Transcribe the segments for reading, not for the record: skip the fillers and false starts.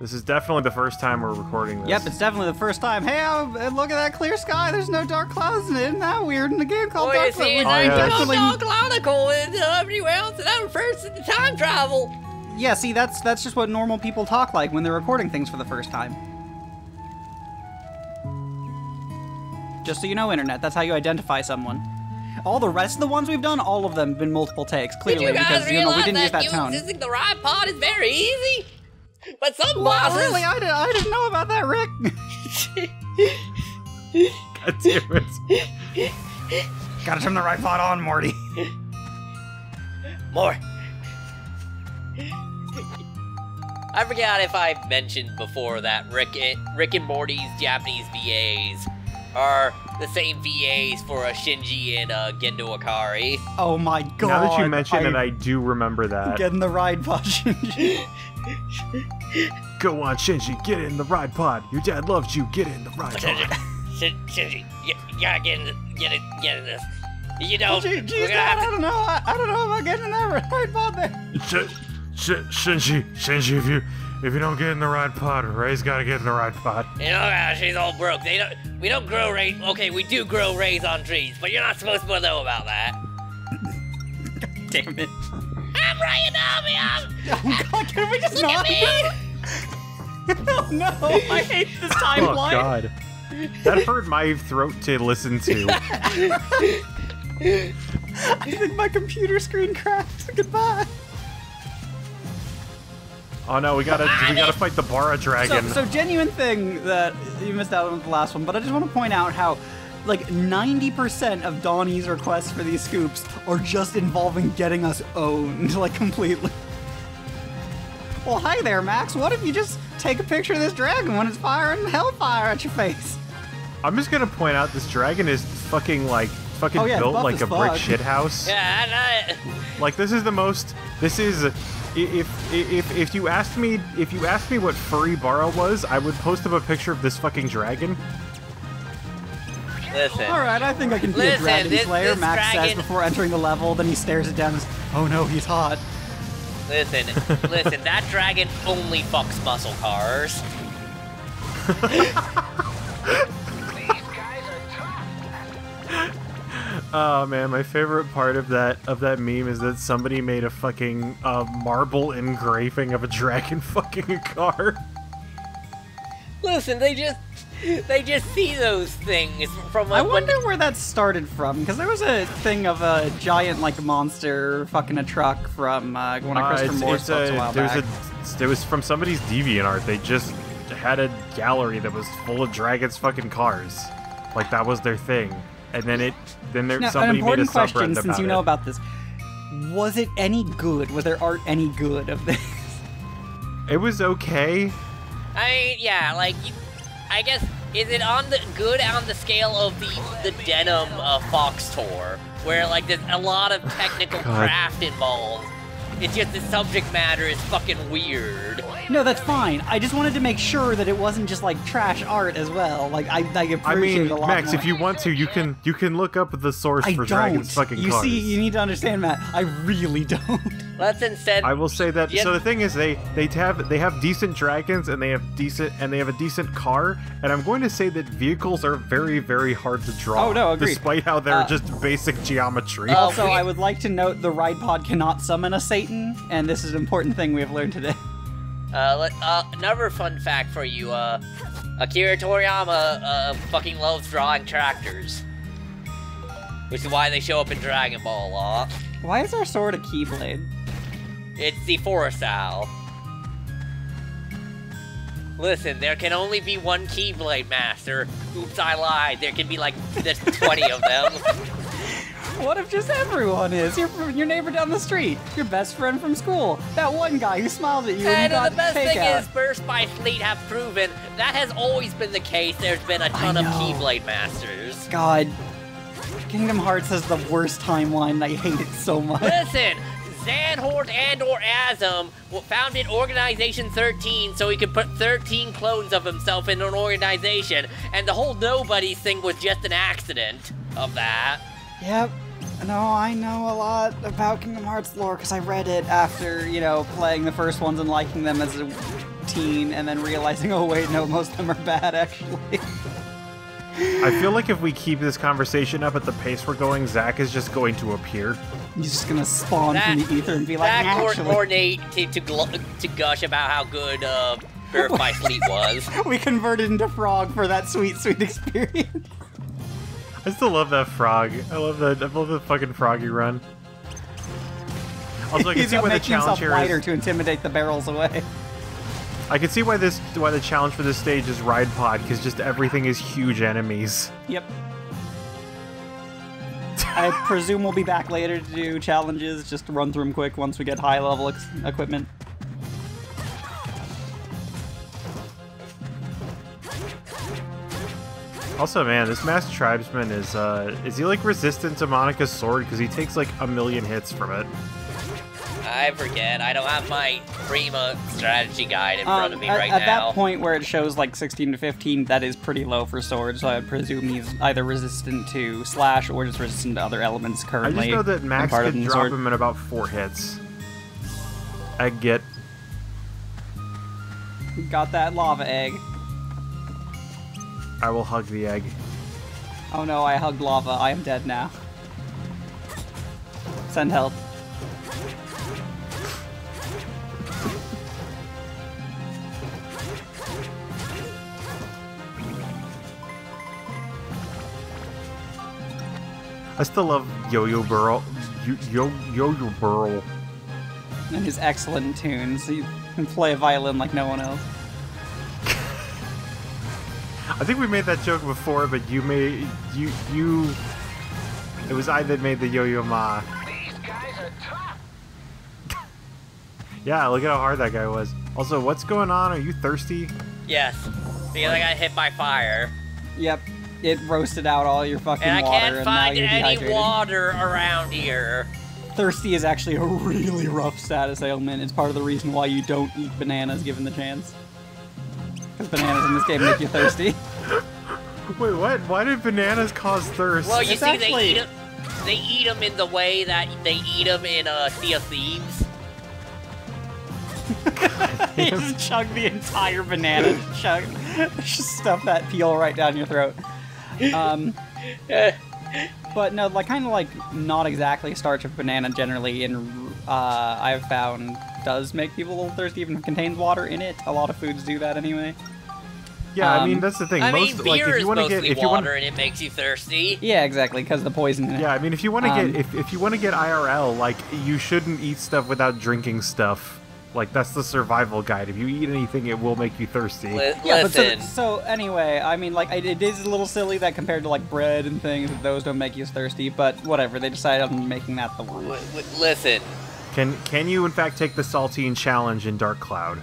This is definitely the first time we're recording this. Yep, it's definitely the first time. Hey, look at that clear sky. There's no dark clouds in it. Isn't that weird? In the game called Dark Cloud. It's dark cloudical and everywhere else, and I'm first in the time travel. Yeah, see, that's just what normal people talk like when they're recording things for the first time. Just so you know, Internet, that's how you identify someone. All the rest of the ones we've done, all of them have been multiple takes, clearly, because, you know, we didn't use that tone. Using the right pod is very easy, but some bosses... really? I didn't know about that, Rick. God damn it. Gotta turn the right pod on, Morty. More. I forgot if I mentioned before that Rick and Morty's Japanese VAs are the same VAs for Shinji and Gendo Akari. Oh my god. Now that you mention it, I do remember that. Get in the ride pod, Shinji. Go on, Shinji, get in the ride pod. Your dad loves you, get in the ride pod. Shinji, you gotta get in this. You know, Dad, I don't know about getting in that ride pod there. Shinji, if you don't get in the ride pod, Ray's gotta get in the ride pod. You know how she's all broke. We don't grow rays. Okay, we do grow rays on trees, but you're not supposed to know about that. God damn it! I'm Ray Inami. Oh God, can we just not? Oh no! I hate this timeline. Oh God, that hurt my throat to listen to. I think my computer screen crashed. Goodbye. Oh no, we gotta fight the Bara dragon. So genuine thing that you missed out on the last one, but I just want to point out how, like, 90% of Donnie's requests for these scoops are just involving getting us owned, like, completely. Well, hi there, Max. What if you just take a picture of this dragon when it's firing hellfire at your face? I'm just gonna point out this dragon is fucking built like a brick shithouse. Yeah, like this is the most. This is. If you asked me what furry Bara was, I would post up a picture of this fucking dragon. Listen. All right, I think I can be a dragon slayer. Max says before entering the level. Then he stares it down. And says, oh no, he's hot. Listen, listen. That dragon only fucks muscle cars. Oh man, my favorite part of that meme is that somebody made a fucking marble engraving of a dragon fucking a car. Listen, they just see those things from. I wonder where that started from, because there was a thing of a giant like monster fucking a truck from one of Christopher Moore's books a while back. It was from somebody's DeviantArt. They just had a gallery that was full of dragons fucking cars, like that was their thing. And then somebody made a subreddit about it. An important question, since you know about this. Was it any good? Was there art any good of this? It was okay. I mean, yeah, like, I guess, is it on the good on the scale of the denim Fox tour, where, like, there's a lot of technical craft involved? It's just the subject matter is fucking weird. No, that's fine. I just wanted to make sure that it wasn't just like trash art as well. Like I appreciate it a lot. I mean, Max, more. If you want to, you can look up the source for dragons fucking cars. You see, you need to understand, Matt. I really don't. Let's instead. I will say that. Yep. So the thing is, they have decent dragons and they have a decent car. And I'm going to say that vehicles are very, very hard to draw. Oh no, agreed. Despite how they're just basic geometry. Also, I would like to note the ride pod cannot summon a Satan. And this is an important thing we have learned today. Another fun fact for you, Akira Toriyama fucking loves drawing tractors. Which is why they show up in Dragon Ball a lot. Why is our sword a Keyblade? It's the Forest Owl. Listen, there can only be one Keyblade Master. Oops, I lied. There can be like, there's 20 of them. What if just everyone is? Your neighbor down the street, your best friend from school, that one guy who smiled at you and got the best thing out. Is, Burst by Fleet have proven that has always been the case. There's been a ton of Keyblade Masters. God, Kingdom Hearts has the worst timeline. I hate it so much. Listen, Xehanort and/or Azum founded Organization 13 so he could put 13 clones of himself in an organization, and the whole Nobody thing was just an accident of that. Yep. No, I know a lot about Kingdom Hearts lore because I read it after, you know, playing the first ones and liking them as a 13 and then realizing, oh wait, no, most of them are bad, actually. I feel like if we keep this conversation up at the pace we're going, Zach is just going to appear. He's just going to spawn from the ether and be like, actually. Or Nate to gush about how good Bear My Sleep was. We converted into Frog for that sweet, sweet experience. I still love that frog. I love the fucking froggy run. Also, I can see why the challenge here is to intimidate the barrels away. I can see why the challenge for this stage is Ride Pod, because just everything is huge enemies. Yep. I presume we'll be back later to do challenges. Just to run through them quick once we get high level equipment. Also, man, this Masked Tribesman is he like resistant to Monica's sword? Because he takes like a million hits from it. I forget. I don't have my Prima strategy guide in front of me right now. At that point where it shows like 16 to 15, that is pretty low for swords, so I presume he's either resistant to slash or just resistant to other elements currently. I just know that Max can drop him in about 4 hits. I get. Got that lava egg. I will hug the egg. Oh no, I hugged lava. I am dead now. Send help. I still love Yo-Yo Burl. Yo-Yo Burl. And his excellent tunes. He can play a violin like no one else. I think we made that joke before, but you. It was I that made the Yo-Yo Ma. These guys are tough. Yeah, look at how hard that guy was. Also, what's going on? Are you thirsty? Yes, because I got hit by fire. Yep. It roasted out all your fucking water. And I can't find any water around here. Thirsty is actually a really rough status ailment. It's part of the reason why you don't eat bananas given the chance. Because bananas in this game make you thirsty. Wait, what? Why did bananas cause thirst? Well, you see, they eat them in the way that they eat them in Sea of Thieves. You just chug the entire banana. Just stuff that peel right down your throat. But no, like kind of like not exactly starch of banana generally, and I've found does make people a little thirsty even if it contains water in it. A lot of foods do that anyway. Yeah, I mean that's the thing. Beer is mostly water, and it makes you thirsty. Yeah, exactly, because the poison. In it. Yeah, I mean if you want to get if you want to get IRL, like you shouldn't eat stuff without drinking stuff. Like, that's the survival guide. If you eat anything, it will make you thirsty. Yeah, but so anyway, I mean, like, it is a little silly that compared to, like, bread and things, those don't make you thirsty, but whatever. They decided on making that the one. Listen. Can you, in fact, take the saltine challenge in Dark Cloud?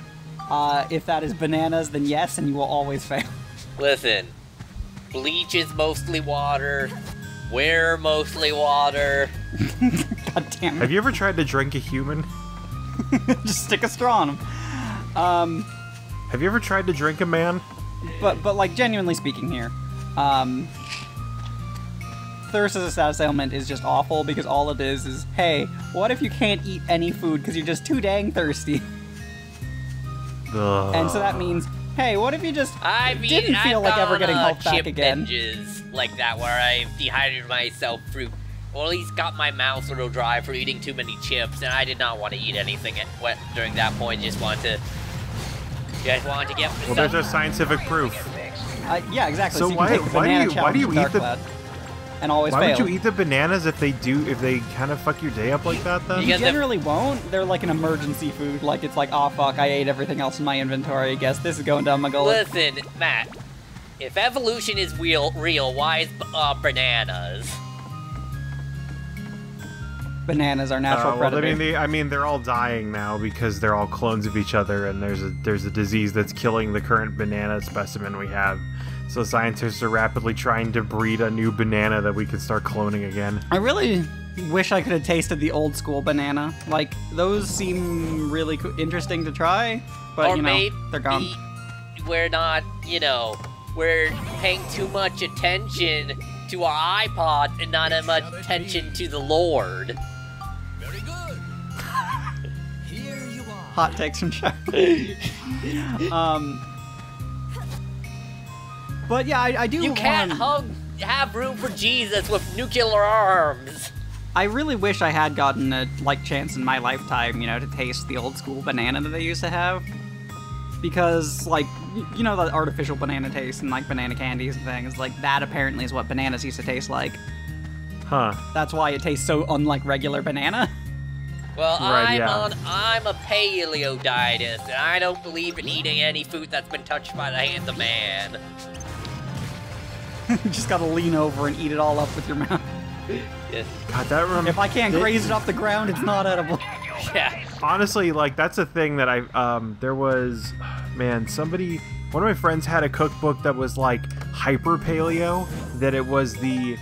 If that is bananas, then yes, and you will always fail. Listen. Bleach is mostly water. We're mostly water. God damn it. Have you ever tried to drink a human? Just stick a straw on him. Have you ever tried to drink a man? But like genuinely speaking here, thirst as a status ailment is just awful because all it is hey, what if you can't eat any food because you're just too dang thirsty? And so that means hey, what if you just didn't feel like ever getting health back again? Like that where I've dehydrated myself through. Well, he's got my mouth a little dry for eating too many chips, and I did not want to eat anything during that point. Just wanted to get. Well, there's our scientific proof. Yeah, exactly. So why would you eat the bananas if they do? If they kind of fuck your day up like that, then you generally won't. They're like an emergency food. Like it's like, oh fuck, I ate everything else in my inventory. I guess this is going down my gullet. Listen, Matt. If evolution is real, why is bananas? Bananas are natural predators. I mean, they're all dying now because they're all clones of each other, and there's a disease that's killing the current banana specimen we have. So scientists are rapidly trying to breed a new banana that we can start cloning again. I really wish I could have tasted the old school banana. Like those seem really interesting to try, but or you know they're gone. We're not, you know, we're paying too much attention to our iPod and not much attention to the Lord. Very good. Here you are. Hot takes from Charlie. But yeah, I do. You can't have room for Jesus with nuclear arms. I really wish I had gotten a chance in my lifetime, you know, to taste the old school banana that they used to have, because you know, the artificial banana taste and banana candies and things like that apparently is what bananas used to taste like. Huh. That's why it tastes so unlike regular banana. Well, right, I'm a paleo dietist, and I don't believe in eating any food that's been touched by the hands of man. You just gotta lean over and eat it all up with your mouth. God, that reminds me. If I can't graze it off the ground, it's not edible. Yeah. Honestly, that's a thing that I, there was, man, somebody, one of my friends had a cookbook that was hyper paleo, that it was the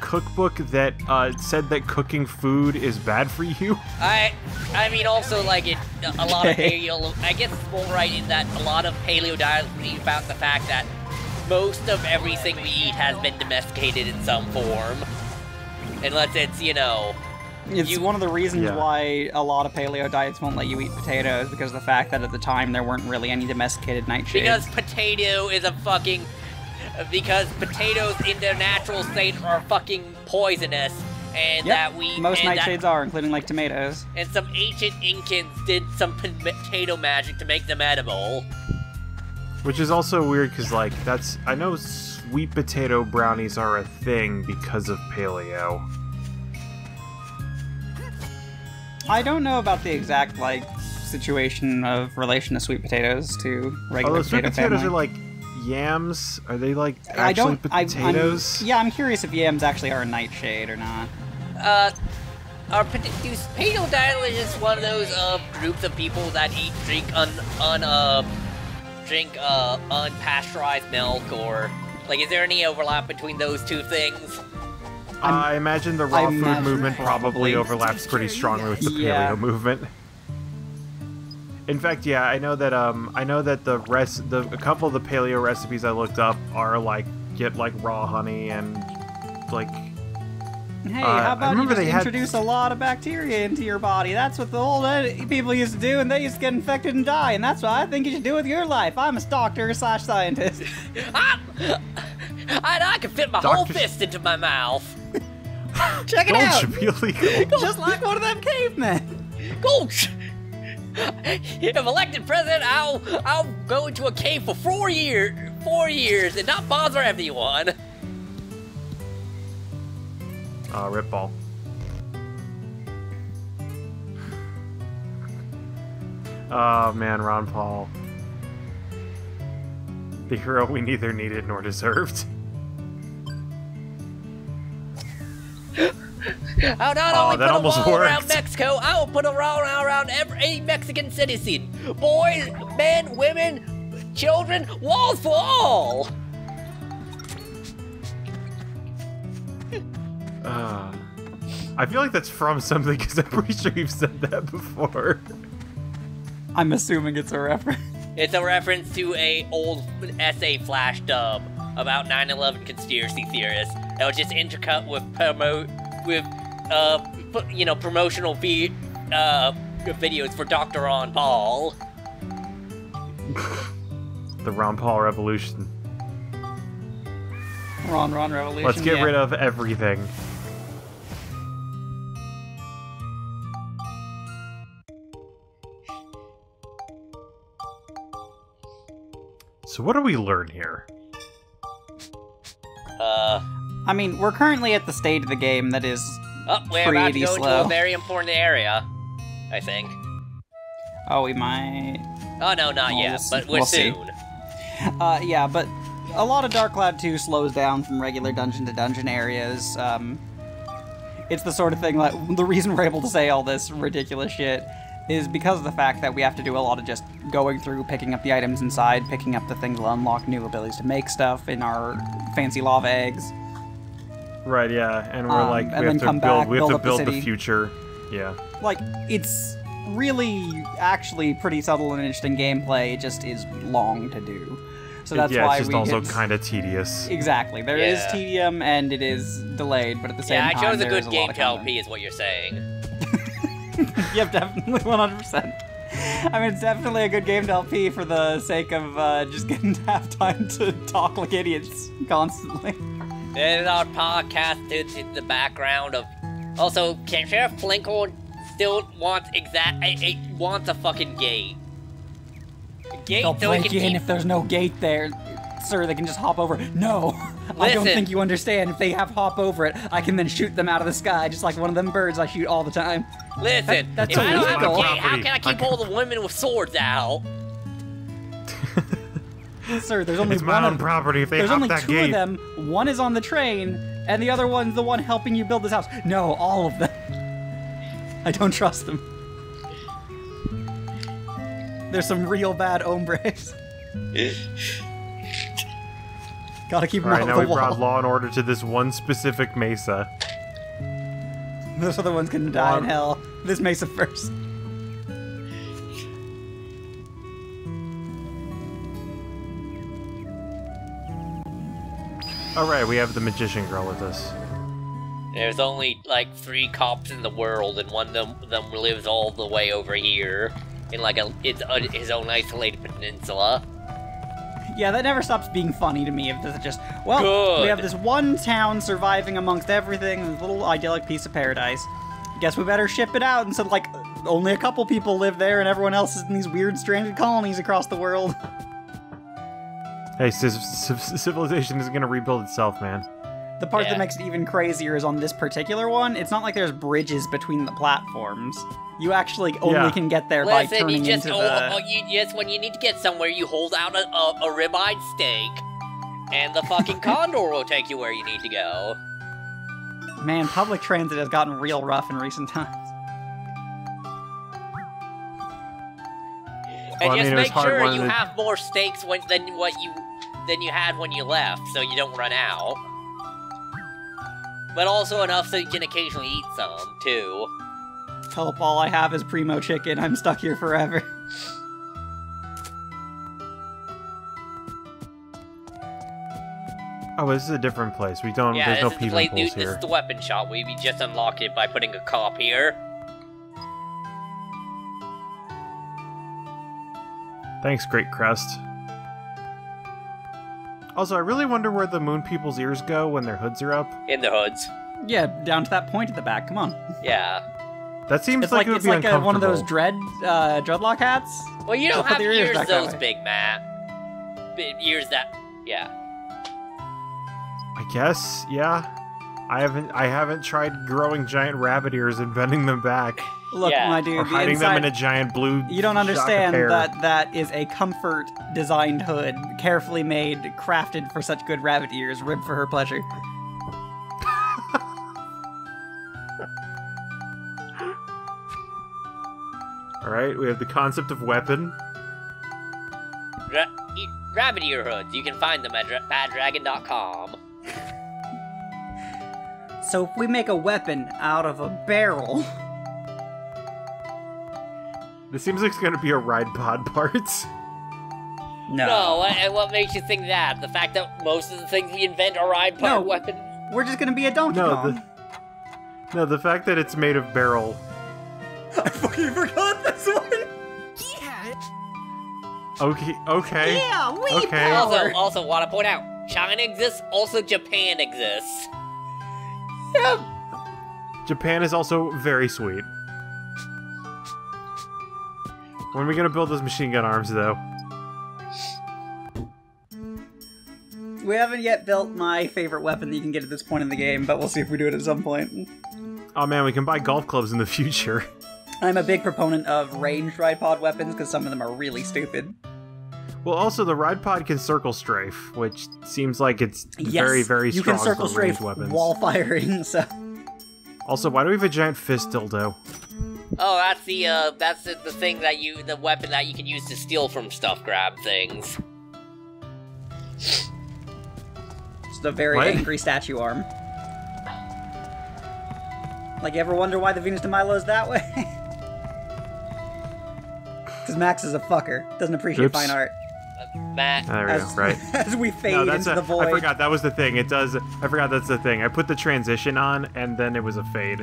cookbook that said that cooking food is bad for you. I mean, also a lot of paleo. I guess it's more right in that a lot of paleo diets read about the fact that most of everything we eat has been domesticated in some form, unless it's It's one of the reasons why a lot of paleo diets won't let you eat potatoes, because of the fact that at the time there weren't really any domesticated nightshades. Because potato is a fucking. Because potatoes in their natural state are fucking poisonous, and that we most nightshades are, including tomatoes. And some ancient Incans did some potato magic to make them edible. Which is also weird because that's I know sweet potato brownies are a thing because of paleo. I don't know about the exact situation of relation to sweet potatoes to regular potato sweet potatoes family. Are yams? Are they actually potatoes? I'm curious if yams actually are a nightshade or not. Are paleo diet is one of those groups of people that eat, drink unpasteurized milk, or is there any overlap between those two things? I imagine the raw food movement probably overlaps pretty strongly with the paleo movement. In fact, yeah, I know that a couple of the paleo recipes I looked up are get raw honey and Hey, how about you just introduce a lot of bacteria into your body? That's what the old people used to do, and they used to get infected and die, and that's what I think you should do with your life. I'm a doctor/scientist. I can fit my whole fist into my mouth. Check it out. Should be illegal. Just like one of them cavemen. Gulch. If elected president, I'll go into a cave for 4 years and not bother everyone. Rip ball. Oh man, Ron Paul. The hero we neither needed nor deserved. I'll not only put a wall around Mexico, I will put a wall around every Mexican citizen. Boys, men, women, children, walls for all! I feel that's from something, because I'm pretty sure you've said that before. I'm assuming it's a reference. It's a reference to an old essay flash dub about 9/11 conspiracy theorists that was just intercut with promotional videos for Dr. Ron Paul. The Ron Paul Revolution. Ron Revolution. Let's get rid of everything. So what do we learn here? I mean, we're currently at the stage of the game that is we're about to go into a very important area, I think. Oh, we might... Oh, no, not yet, but we'll soon. See. Yeah, but a lot of Dark Cloud 2 slows down from regular dungeon-to-dungeon areas. It's the sort of thing the reason we're able to say all this ridiculous shit is because of the fact that we have to do a lot of just going through, picking up the items inside, picking up the things that unlock new abilities to make stuff in our fancy lava eggs. Right, yeah, and we're we have to build the future. Yeah. It's really actually pretty subtle and interesting gameplay, it just is long to do. So that's why it's just also kind of tedious. Exactly. There is tedium and it is delayed, but at the same time, I chose a good game to LP is what you're saying. Yep, definitely 100%. I mean, it's definitely a good game to LP for the sake of just getting to have time to talk like idiots constantly. There's our podcast dudes in the background of... Also, can Sheriff Plinko still wants wants a fucking gate? A gate they'll so break in if there's no gate there. Sir, they can just hop over. No, listen. I don't think you understand. If they have hop over it, I can then shoot them out of the sky, just like one of them birds I shoot all the time. Listen, that's if I don't have a gate, how can I keep all the women with swords out? Sir, there's only two of them. One is on the train, and the other one's the one helping you build this house. No, all of them. I don't trust them. There's some real bad hombres. Gotta keep them off the wall. Alright, now we brought law and order to this one specific mesa. Those other ones can die in hell. This mesa first. Alright, we have the magician girl with us. There's only, like, 3 cops in the world, and one of them lives all the way over here. In, like, his own isolated peninsula. Yeah, that never stops being funny to me. If this is just, well, we have this one town surviving amongst everything, this little idyllic piece of paradise. Guess we better ship it out, and so, like, only a couple people live there, and everyone else is in these weird stranded colonies across the world. Hey, civilization isn't gonna rebuild itself, man. The part that makes it even crazier is on this particular one, it's not like there's bridges between the platforms. You actually only can get there by turning into the... Yes, when you need to get somewhere, you hold out a ribeye steak, and the fucking condor will take you where you need to go. Man, public transit has gotten real rough in recent times. Well, and I mean, make sure you have more steaks than you had when you left, so you don't run out. But also enough so you can occasionally eat some, too. Help, all I have is primo chicken. I'm stuck here forever. Oh, this is a different place. We don't... Yeah, there's no peeping pools here. This is the weapon shop. We just unlock it by putting a cop here. Thanks, Great Crest. Also, I really wonder where the moon people's ears go when their hoods are up. In the hoods. Yeah, down to that point at the back. Come on. Yeah. That seems like it would be uncomfortable. It's like one of those dreadlock hats. Well, you don't have ears those big, Matt. Ears that... Yeah. I guess, yeah. I haven't tried growing giant rabbit ears and bending them back. Look, my dude, or hiding them in a giant blue. You don't understand that is a comfort designed hood, carefully made, crafted for such good rabbit ears, ribbed for her pleasure. All right, we have the concept of weapon. Rabbit ear hoods. You can find them at dragon.com. So if we make a weapon out of a barrel. This seems like it's going to be a ride pod parts. No, and what makes you think that? The fact that most of the things we invent are ride pod weapons? We're just going to be a Donkey Kong. No, the fact that it's made of barrel. I fucking forgot this one! Yeah! Okay. Yeah, we Also want to point out, China exists, also Japan exists. Yeah. Japan is also very sweet. When are we gonna build those machine gun arms, though? We haven't yet built my favorite weapon that you can get at this point in the game, but we'll see if we do it at some point. Oh man, we can buy golf clubs in the future. I'm a big proponent of ranged ride pod weapons, because some of them are really stupid. Well, also, the ride pod can circle strafe, which seems like it's very, very strong for ranged weapons. You can circle strafe while firing, so... Also, why do we have a giant fist dildo? Oh, that's the thing that the weapon that you can use to steal from stuff, grab things. It's the very angry statue arm. Like, you ever wonder why the Venus de Milo is that way? Because Max is a fucker. Doesn't appreciate fine art. Matt. There we go, right. As we fade into the void. I forgot, that was the thing. It does. I forgot that's the thing. I put the transition on, and then it was a fade.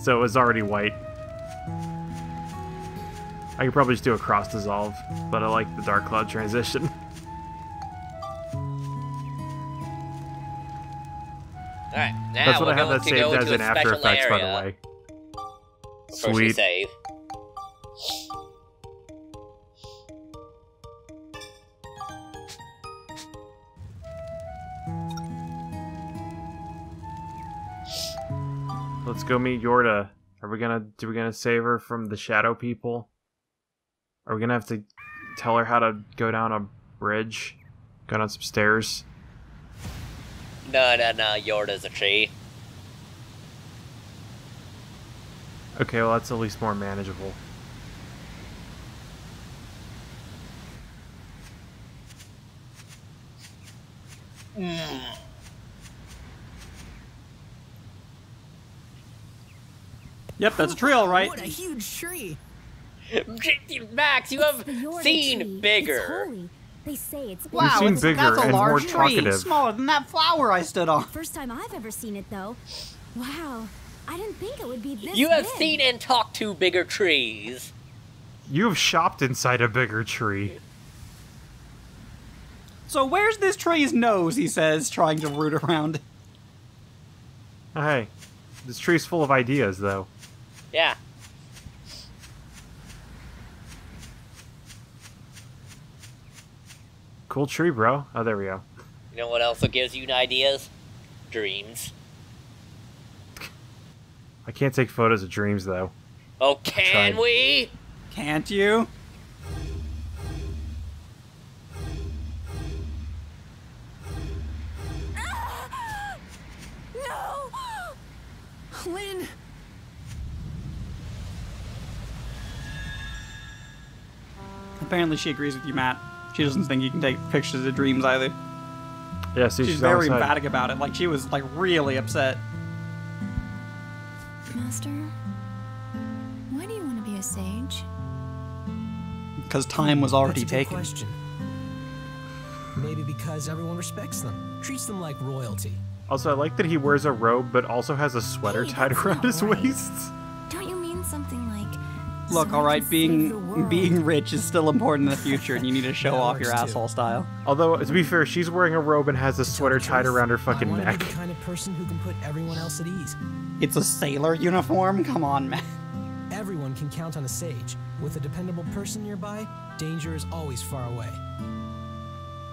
So it was already white. I could probably just do a cross dissolve, but I like the Dark Cloud transition. Alright, now that's what I have that saved as in After Effects, by the way. Sweet. Save. Let's go meet Yorda. Are we gonna save her from the shadow people? Are we gonna have to tell her how to go down a bridge? Go down some stairs? No, Yorda's a tree. Okay, well that's at least more manageable. Yep, that's a tree, all right. What a huge tree! Max, you have seen bigger. They say it's bigger. Wow, it's, that's a large tree, smaller than that flower I stood on. First time I've ever seen it, though. Wow, I didn't think it would be this big. You have seen and talked to bigger trees. You have shopped inside a bigger tree. So where's this tree's nose, he says, trying to root around. Hey, this tree's full of ideas, though. Yeah. Cool tree, bro. Oh, there we go. You know what else gives you ideas? Dreams. I can't take photos of dreams, though. Oh, can we? Can't you? No! Lynn! Apparently she agrees with you, Matt. She doesn't think you can take pictures of dreams either. Yeah, see, she's very emphatic about it. Like, she was, like, really upset. Master, why do you want to be a sage? Because time was already taken. That's a good question. Maybe because everyone respects them, treats them like royalty. Also, I like that he wears a robe, but also has a sweater tied around his waist. Don't you mean something like... Look, alright, being rich is still important in the future, and you need to show off your asshole style. Although, to be fair, she's wearing a robe and has a sweater tied around her fucking neck. The kind of person who can put everyone else at ease. It's a sailor uniform? Come on, man. Everyone can count on a sage. With a dependable person nearby, danger is always far away.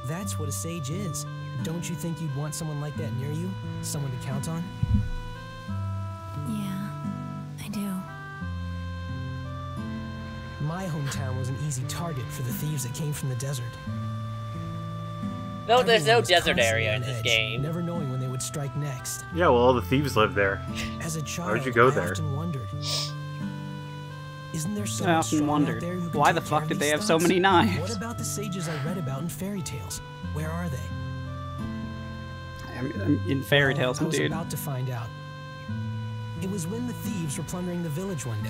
That's what a sage is. Don't you think you'd want someone like that near you? Someone to count on? My hometown was an easy target for the thieves that came from the desert. No, there's no desert area in this game. Never knowing when they would strike next. Yeah, well, all the thieves live there. As a child, why would you go there? I often wondered. Isn't there so much strong out there who can, why the fuck did they have so many knives? What about the sages I read about in fairy tales? Where are they? In fairy tales, dude. I was about to find out. It was when the thieves were plundering the village one day.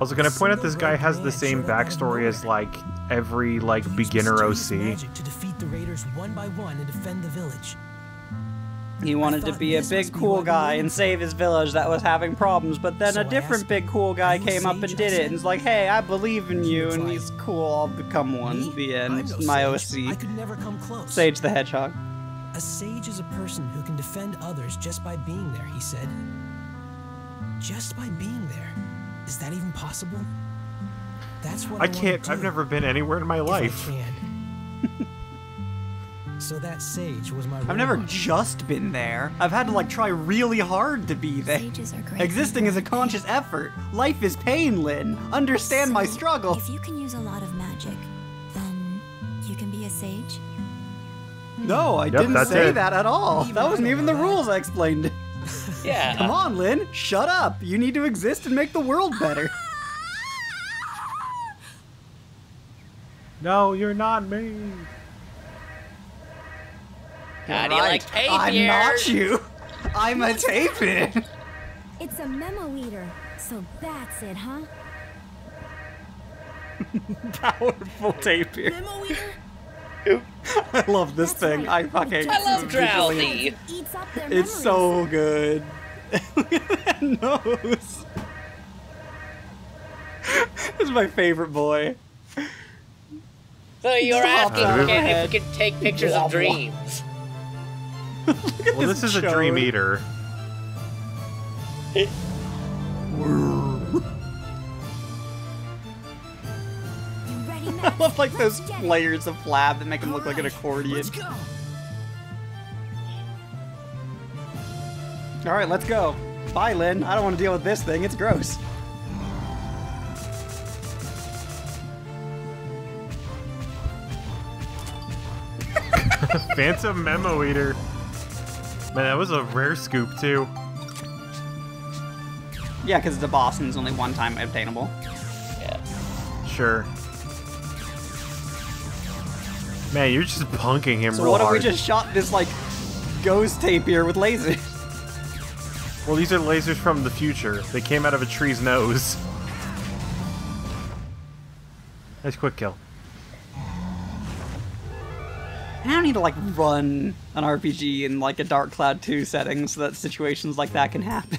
Also, can I point out this guy has the same backstory as, like, every, like, beginner OC? He wanted to be a big cool guy and save his village that was having problems, but then a different big cool guy came up and did it, and was like, hey, I believe in you, and he's cool, I'll become one. The end. My OC. Sage the Hedgehog. A sage is a person who can defend others just by being there, he said. Just by being there. Is that even possible? That's what I can't. I've never been anywhere in my life. So that sage was my. I've never just been there. I've had to like try really hard to be there. Existing is a conscious effort. Life is pain, Lynn. Understand my struggle. If you can use a lot of magic, then you can be a sage. No, I didn't say that at all. That wasn't even the rules I explained. Yeah. Come on, Lynn. Shut up. You need to exist and make the world better. No, you're not me. How do you like tape I'm not you. I'm a tapir. It's a memo eater. So that's it, huh? Powerful tapir. Memo eater? I love this thing. I fucking love Drowly. It's so good. Look at that nose. This is my favorite boy. So you're asking if we could take pictures of dreams. Look at this is a dream eater. I love like those layers of flab that make him look like an accordion. All right, let's go. Bye, Lynn. I don't want to deal with this thing. It's gross. Phantom Memo Eater. Man, that was a rare scoop, too. Yeah, because the boss and it's only one time obtainable. Yeah. Sure. Man, you're just punking him real hard. So what if we just shot this, like, ghost tape here with lasers? Well, these are lasers from the future. They came out of a tree's nose. Nice quick kill. I don't need to, like, run an RPG in, like, a Dark Cloud 2 setting so that situations like that can happen.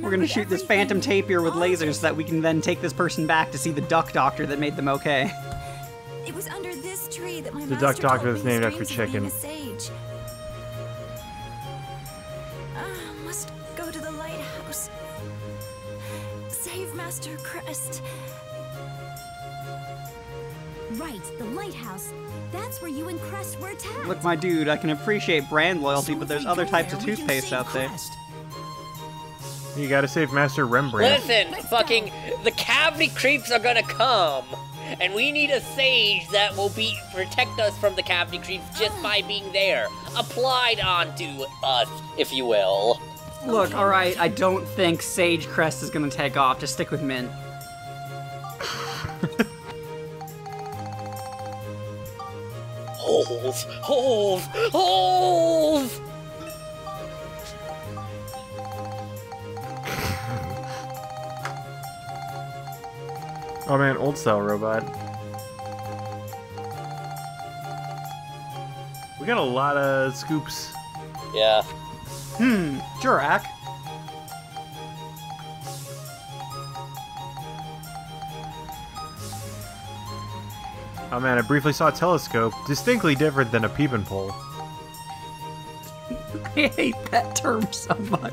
We're gonna shoot this phantom tapir with lasers so that we can then take this person back to see the duck doctor that made them okay. It was under this tree that my the duck doctor was named after chicken. Must go to the lighthouse. Save Master Crest. Right, the lighthouse. That's where you and Crest were attacked. Look, my dude, I can appreciate brand loyalty, but there's other types of toothpaste out there. You gotta save Master Rembrandt. Listen, fucking, the cavity creeps are gonna come, and we need a sage that will protect us from the cavity creeps just by being there. Applied onto us, if you will. Look, alright, I don't think Sage Crest is gonna take off. Just stick with Mint. Holes! Holes! Holes! Oh man, old style robot. We got a lot of scoops. Yeah. Jurak. Oh man, I briefly saw a telescope, distinctly different than a peeping pole. I hate that term so much.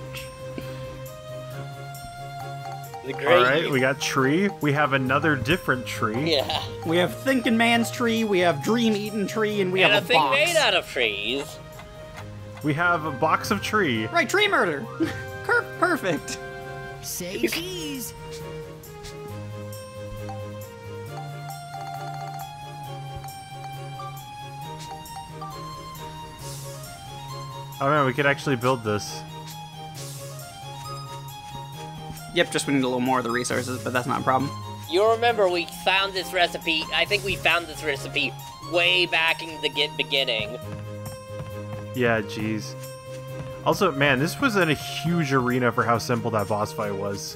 Alright, we got tree. We have another different tree. Yeah. We have Thinking Man's tree, we have Dream Eating tree, and we have a thing box. Made out of trees. We have a box of tree. Right, tree murder. Perfect. Say cheese. Oh man, we could actually build this. Yep, just we need a little more of the resources, but that's not a problem. You remember we found this recipe, I think we found this recipe way back in the beginning. Yeah, jeez. Also, man, this was in a huge arena for how simple that boss fight was.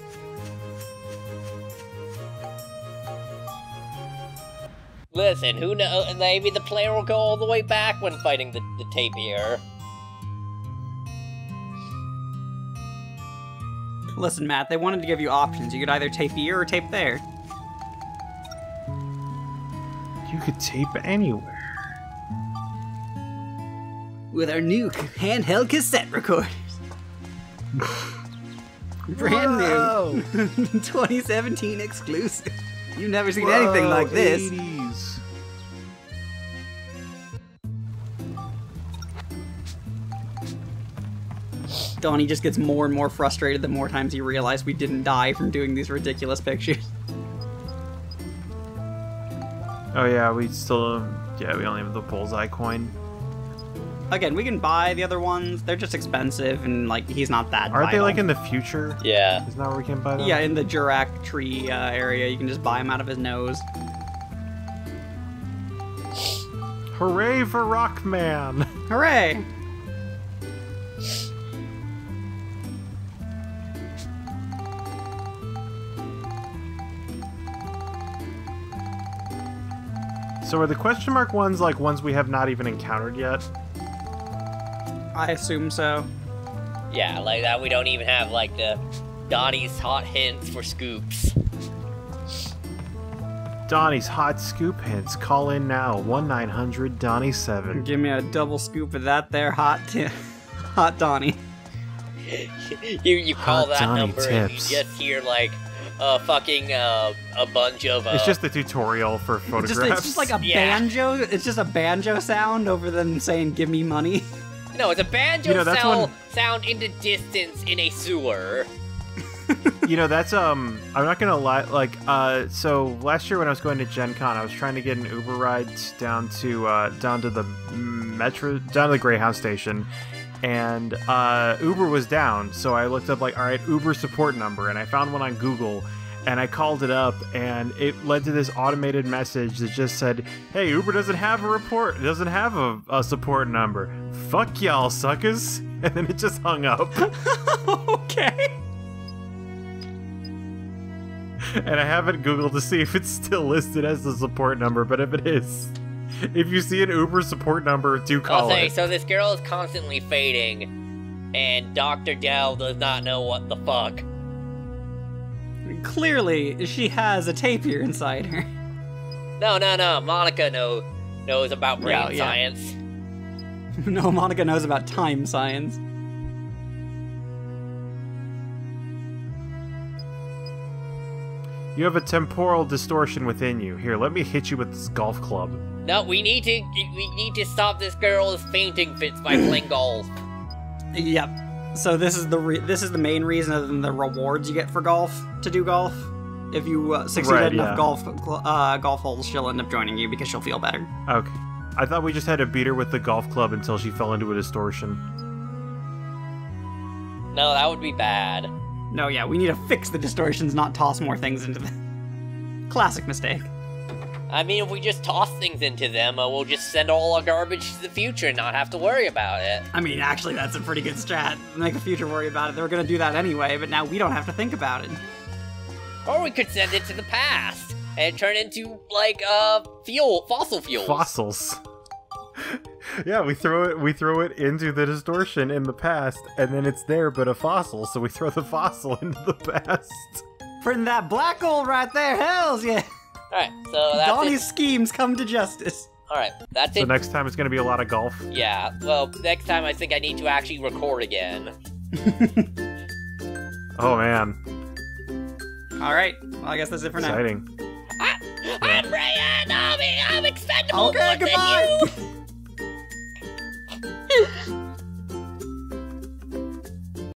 Listen, who knows, maybe the player will go all the way back when fighting the tapir. Listen, Matt, they wanted to give you options. You could either tape here or tape there. You could tape anywhere. With our new handheld cassette recorders. Brand new. 2017 exclusive. You've never seen anything like this. 80s. Donnie just gets more and more frustrated the more times he realized we didn't die from doing these ridiculous pictures. Oh yeah, we still... yeah, we only have the bullseye coin. Again, we can buy the other ones. They're just expensive and, like, he's not that vital. Aren't they, like, in the future? Yeah. Isn't that where we can buy them? Yeah, in the Jurak tree area. You can just buy them out of his nose. Hooray for Rockman! Hooray! So are the question mark ones, like, ones we have not even encountered yet? I assume so. Yeah, like that. We don't even have like the Donnie's hot hints for scoops. Donnie's hot scoop hints. Call in now 1-900-DONNIE7. Give me a double scoop of that there hot tip, hot Donnie. you call hot that Donnie number tips. And you just hear like a bunch of. It's just the tutorial for photographs. It's just like a banjo. It's just a banjo sound over them saying "Give me money." No, it's a banjo sound in the distance in a sewer. You know, that's, I'm not gonna lie, like, so last year when I was going to Gen Con, I was trying to get an Uber ride down to the metro, down to the Greyhound station, and, Uber was down, so I looked up, like, alright, Uber support number, and I found one on Google, and I called it up, and it led to this automated message that just said, hey, Uber doesn't have a report, doesn't have a support number. Fuck y'all, suckers. And then it just hung up. Okay. And I haven't Googled to see if it's still listed as the support number, but if it is, if you see an Uber support number, do call it. So this girl is constantly fading, and Dr. Dell does not know what the fuck. Clearly, she has a tapir inside her. No, Monica knows about brain science. No, Monica knows about time science. You have a temporal distortion within you. Here, let me hit you with this golf club. No, we need to stop this girl's fainting fits by playing golf. Yep. So this is the main reason, other than the rewards you get for golf, to do golf. If you succeed at enough golf holes, she'll end up joining you because she'll feel better. Okay. I thought we just had to beat her with the golf club until she fell into a distortion. No, that would be bad. No, yeah, we need to fix the distortions, not toss more things into them. Classic mistake. I mean, if we just toss things into them, we'll just send all our garbage to the future and not have to worry about it. I mean, actually, that's a pretty good strat. Make the future worry about it. They were going to do that anyway, but now we don't have to think about it. Or we could send it to the past and turn into, like, fossil fuels. Fossils. Yeah, we throw it into the distortion in the past, and then it's there, but a fossil, so we throw the fossil into the past. From that black hole right there, hells yeah! Alright, so that's Donnie's schemes come to justice. Alright, that's it. So next time it's gonna be a lot of golf? Yeah, well, next time I think I need to actually record again. Oh, man. Alright, well, I guess that's it for now. Exciting. I'm expendable! Okay, goodbye!